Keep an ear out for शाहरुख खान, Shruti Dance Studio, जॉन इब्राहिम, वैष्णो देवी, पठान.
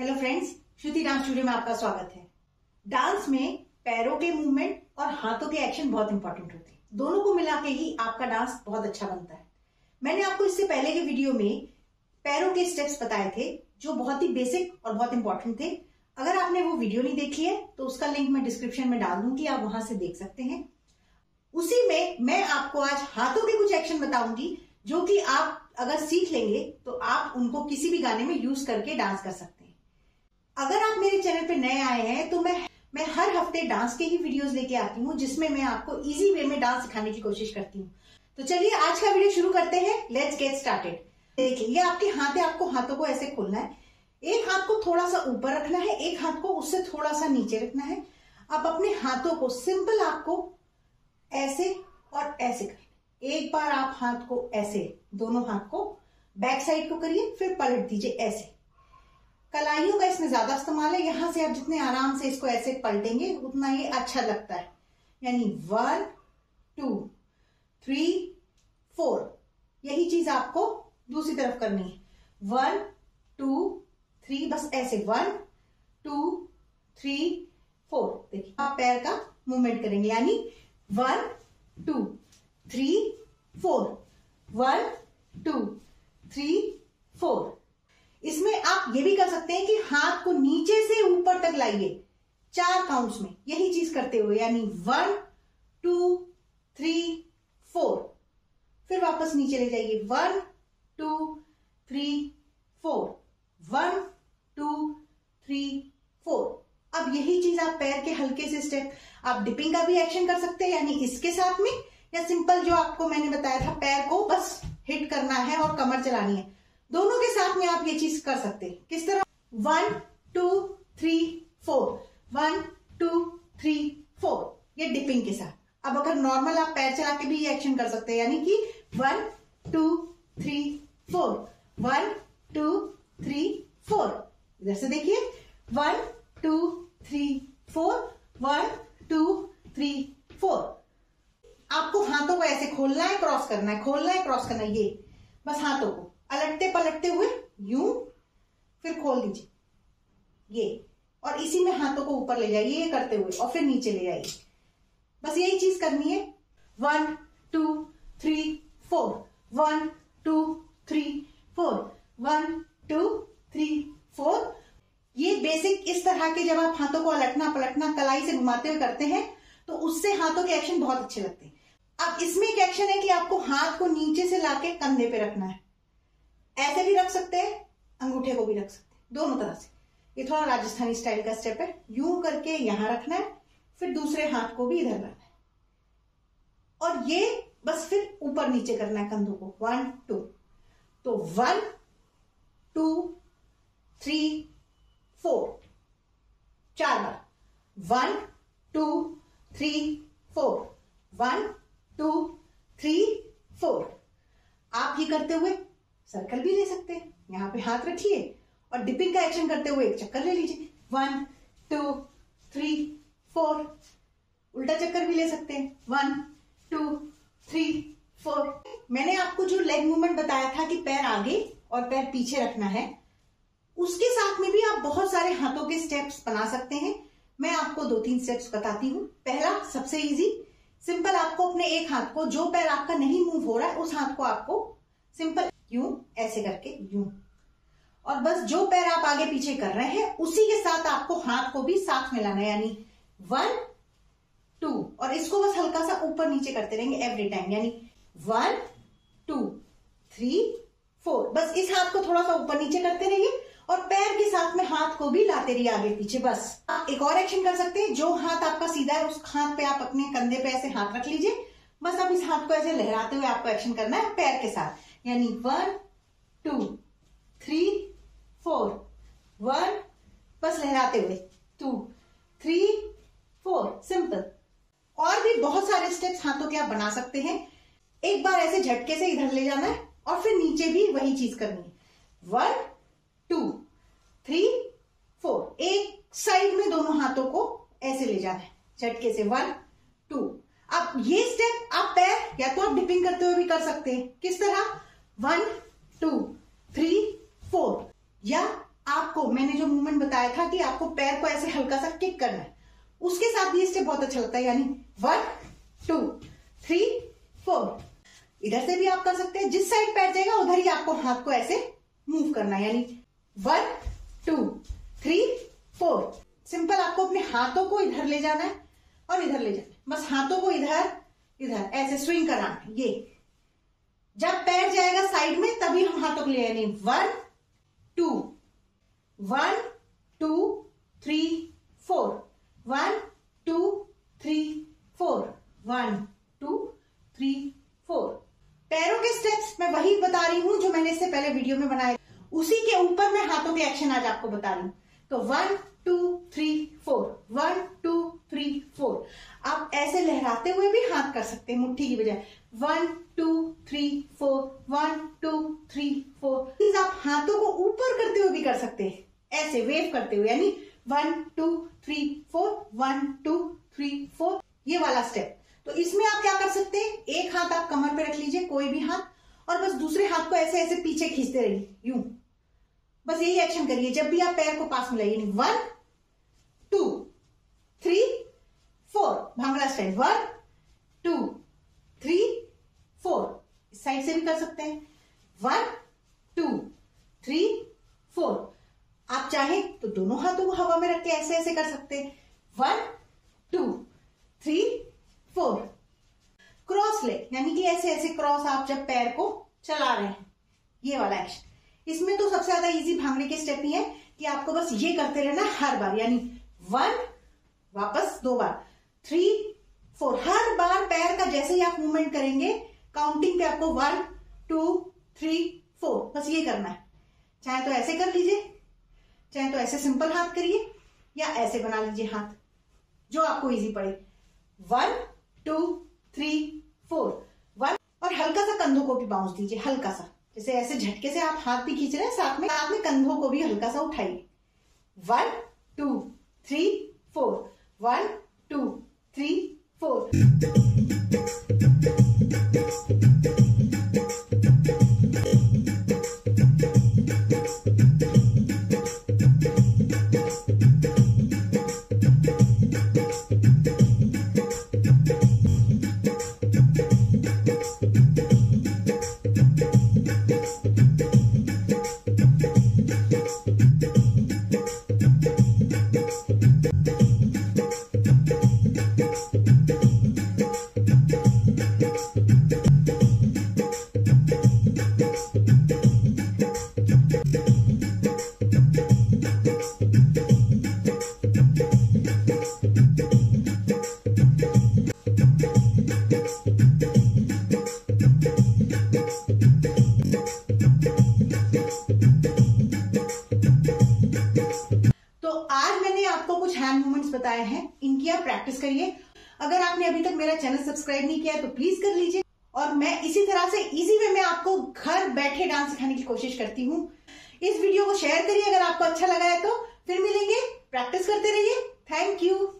Hello friends, Shruti dance studio में आपका स्वागत है। डांस में पैरों के मूवमेंट और हाथों के एक्शन बहुत इंपॉर्टेंट होते हैं। दोनों को मिला के ही आपका डांस बहुत अच्छा बनता है। मैंने आपको इससे पहले के वीडियो में पैरों के स्टेप्स बताए थे जो बहुत ही बेसिक और बहुत इंपॉर्टेंट थे। अगर आपने वो वीडियो नहीं देखी है तो उसका लिंक मैं डिस्क्रिप्शन में डाल दूंगी, आप वहां से देख सकते हैं। उसी में मैं आपको आज हाथों के कुछ एक्शन बताऊंगी जो कि आप अगर सीख लेंगे तो आप उनको किसी भी गाने में यूज करके डांस कर सकते हैं। अगर आप मेरे चैनल पे नए आए हैं तो मैं हर हफ्ते डांस के ही वीडियोस लेके आती हूँ जिसमें मैं आपको इजी वे में डांस सिखाने की कोशिश करती हूँ। तो चलिए आज का वीडियो शुरू करते हैं। Let's get started. देखिए, ये आपके हाथ है, आपको हाथों को ऐसे खोलना है। एक हाथ को थोड़ा सा ऊपर रखना है, एक हाथ को उससे थोड़ा सा नीचे रखना है। अब अपने हाथों को सिंपल आपको ऐसे और ऐसे करना। एक बार आप हाथ को ऐसे, दोनों हाथ को बैक साइड को करिए, फिर पलट दीजिए ऐसे। कलाइयों का इसमें ज्यादा इस्तेमाल है। यहां से आप जितने आराम से इसको ऐसे पलटेंगे उतना ये अच्छा लगता है। यानी 1 2 3 4, यही चीज आपको दूसरी तरफ करनी है। 1 2 3, बस ऐसे 1 2 3 4। देखिए आप पैर का मूवमेंट करेंगे, यानी 1 2 3 4, 1 2 3 4। इसमें आप ये भी कर सकते हैं कि हाथ को नीचे से ऊपर तक लाइए 4 काउंट्स में, यही चीज करते हुए, यानी 1 2 3 4, फिर वापस नीचे ले जाइए 1 2 3 4, 1 2 3 4। अब यही चीज आप पैर के हल्के से स्टेप, आप डिपिंग का भी एक्शन कर सकते हैं, यानी इसके साथ में, या सिंपल जो आपको मैंने बताया था पैर को बस हिट करना है और कमर चलानी है, दोनों के साथ में आप ये चीज कर सकते हैं। किस तरह 1 2 3 4, 1 2 3 4, ये डिपिंग के साथ। अब अगर नॉर्मल आप पैर चला के भी ये एक्शन कर सकते हैं, यानी कि 1 2 3 4, 1 2 3 4। इधर से देखिए 1 2 3 4, 1 2 3 4। आपको हाथों को ऐसे खोलना है, क्रॉस करना है, खोलना है, क्रॉस करना है, ये बस हाथों को अलटते पलटते हुए यूं, फिर खोल दीजिए ये, और इसी में हाथों को ऊपर ले जाइए ये करते हुए, और फिर नीचे ले जाइए। बस यही चीज करनी है। 1 2 3 4, 1 2 3 4, 1 2 3 4। ये बेसिक इस तरह के जब आप हाथों को अलटना पलटना कलाई से घुमाते हुए करते हैं तो उससे हाथों के एक्शन बहुत अच्छे लगते हैं। अब इसमें एक एक्शन है कि आपको हाथ को नीचे से लाके कंधे पे रखना है। ऐसे भी रख सकते हैं, अंगूठे को भी रख सकते हैं, दोनों तरह से। ये थोड़ा राजस्थानी स्टाइल का स्टेप है। यूं करके यहां रखना है, फिर दूसरे हाथ को भी इधर लाना है, और ये बस फिर ऊपर नीचे करना है कंधों को। 1 2, तो 1 2 3 4, 4 बार। 1 2 3 4, 1 2 3 4। आप ये करते हुए सर्कल भी ले सकते हैं। यहाँ पे हाथ रखिए और डिपिंग का एक्शन करते हुए एक चक्कर ले लीजिए। 1 2 3 4। उल्टा चक्कर भी ले सकते हैं। 1 2 3 4। मैंने आपको जो लेग मूवमेंट बताया था कि पैर आगे और पैर पीछे रखना है, उसके साथ में भी आप बहुत सारे हाथों के स्टेप्स बना सकते हैं। मैं आपको 2-3 स्टेप्स बताती हूँ। पहला सबसे इजी, सिंपल आपको अपने एक हाथ को, जो पैर आपका नहीं मूव हो रहा है उस हाथ को आपको सिंपल यूं ऐसे करके यूं, और बस जो पैर आप आगे पीछे कर रहे हैं उसी के साथ आपको हाथ को भी साथ में लाना है, यानी 1 2, और इसको बस हल्का सा ऊपर नीचे करते रहेंगे एवरी टाइम, यानी 1 2 3 4। बस इस हाथ को थोड़ा सा ऊपर नीचे करते रहिए और पैर के साथ में हाथ को भी लाते रहिए आगे पीछे। बस आप एक और एक्शन कर सकते हैं। जो हाथ आपका सीधा है उस हाथ पे आप अपने कंधे पे ऐसे हाथ रख लीजिए। बस अब इस हाथ को ऐसे लहराते हुए आपको एक्शन करना है पैर के साथ, यानी 1 2 3 4, 1, बस लहराते हुए 2 3 4, सिंपल। और भी बहुत सारे स्टेप्स हाथों के आप बना सकते हैं। एक बार ऐसे झटके से इधर ले जाना है और फिर नीचे भी वही चीज करनी है। 1 2 3 4, एक साइड में दोनों हाथों को ऐसे ले जाना है झटके से। 1 2। अब ये स्टेप आप पैर या तो आप डिपिंग करते हुए भी कर सकते हैं। किस तरह 1 2 3 4, या आपको मैंने जो मूवमेंट बताया था कि आपको पैर को ऐसे हल्का सा किक करना है, उसके साथ भी स्टेप बहुत अच्छा लगता है। यानी 1 2 3 4 इधर से भी आप कर सकते हैं, जिस साइड पैर जाएगा उधर ही आपको हाथ को ऐसे मूव करना है। यानी 1 2 3 4 सिंपल आपको अपने हाथों को इधर ले जाना है और इधर ले जाना है, बस हाथों को इधर इधर ऐसे स्विंग कराना है। ये जब पैर जाएगा साइड में तभी हम हाथों को ले, यानी 1 2 1 2 3 4 1 2 3 4 1 2 3 4 पैरों के स्टेप्स मैं वही बता रही हूं जो मैंने इससे पहले वीडियो में बनाए, उसी के ऊपर मैं हाथों के एक्शन आज आपको बता रही हूं। तो 1 2 3 4 1 2 3 4 आप ऐसे लहराते हुए भी हाथ कर सकते हैं मुट्ठी की बजाय। 1 2 3 4 1 2 3 4 प्लीज आप हाथों को ऊपर करते हुए भी कर सकते हैं, ऐसे वेव करते हुए। यानी 1 2 3 4 1 2 3 4 ये वाला स्टेप। तो इसमें आप क्या कर सकते हैं, एक हाथ आप कमर पे रख लीजिए, कोई भी हाथ, और बस दूसरे हाथ को ऐसे ऐसे पीछे खींचते रहिए, यूं। बस यही एक्शन करिए जब भी आप पैर को पास में लाइए। 1 2 3 4 भांगड़ा स्टाइल। 1 2 3 4 इस साइड से भी कर सकते हैं। 1 2 3 4 आप चाहे तो दोनों हाथों को हवा में रख के ऐसे ऐसे कर सकते हैं। 1 2 3 4 क्रॉस लेग, यानी कि ऐसे ऐसे क्रॉस आप जब पैर को चला रहे हैं, ये वाला एक्शन। इसमें तो सबसे ज्यादा इजी भांगड़े के स्टेप ही है कि आपको बस ये करते रहना हर बार। यानी 1 वापस 2 बार, 3 4 हर बार पैर का जैसे ही आप मूवमेंट करेंगे काउंटिंग पे आपको 1 2 3 4 बस ये करना है। चाहे तो ऐसे कर लीजिए, चाहे तो ऐसे सिंपल हाथ करिए, या ऐसे बना लीजिए हाथ, जो आपको इजी पड़े। 1 2 3 4 और हल्का सा कंधों को भी बाउंस दीजिए, हल्का सा, जैसे ऐसे झटके से आप हाथ भी खींच रहे हैं, साथ में कंधों को भी हल्का सा उठाइए। 1 2 3 4 1 2 3 4 बताए हैं, इनकी आप प्रैक्टिस करिए। अगर आपने अभी तक मेरा चैनल सब्सक्राइब नहीं किया है तो प्लीज कर लीजिए, और मैं इसी तरह से इजी वे में आपको घर बैठे डांस सिखाने की कोशिश करती हूँ। इस वीडियो को शेयर करिए अगर आपको अच्छा लगा है तो। फिर मिलेंगे, प्रैक्टिस करते रहिए। Thank you.